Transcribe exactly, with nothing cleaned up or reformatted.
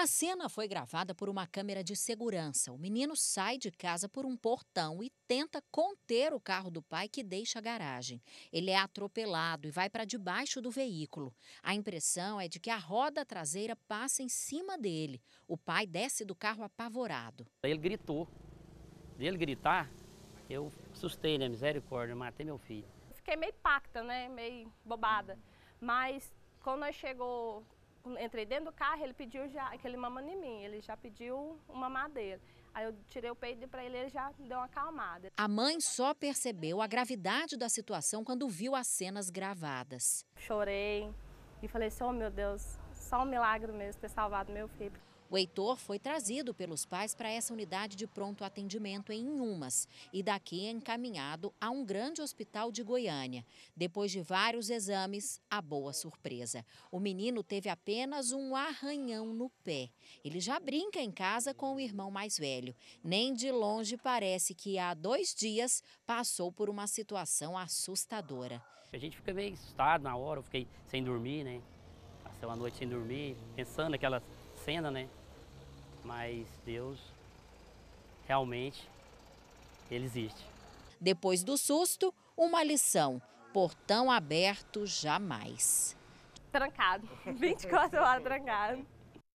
A cena foi gravada por uma câmera de segurança. O menino sai de casa por um portão e tenta conter o carro do pai, que deixa a garagem. Ele é atropelado e vai para debaixo do veículo. A impressão é de que a roda traseira passa em cima dele. O pai desce do carro apavorado. Ele gritou. De ele gritar, eu assustei, né? Misericórdia, matei meu filho. Fiquei meio pacta, né? Meio bobada. Mas quando nós chegou... Entrei dentro do carro, ele pediu já, aquele mamando em mim, ele já pediu uma mamadeira. Aí eu tirei o peito para ele, ele já deu uma acalmada. A mãe só percebeu a gravidade da situação quando viu as cenas gravadas. Chorei e falei assim, oh meu Deus, só um milagre mesmo ter salvado meu filho. O Heitor foi trazido pelos pais para essa unidade de pronto atendimento em Inhumas e daqui é encaminhado a um grande hospital de Goiânia. Depois de vários exames, a boa surpresa. O menino teve apenas um arranhão no pé. Ele já brinca em casa com o irmão mais velho. Nem de longe parece que há dois dias passou por uma situação assustadora. A gente fica meio assustado na hora, eu fiquei sem dormir, né? Passei uma noite sem dormir, pensando naquela cena, né? Mas Deus, realmente, Ele existe. Depois do susto, uma lição. Portão aberto jamais. Trancado. vinte e quatro horas trancado.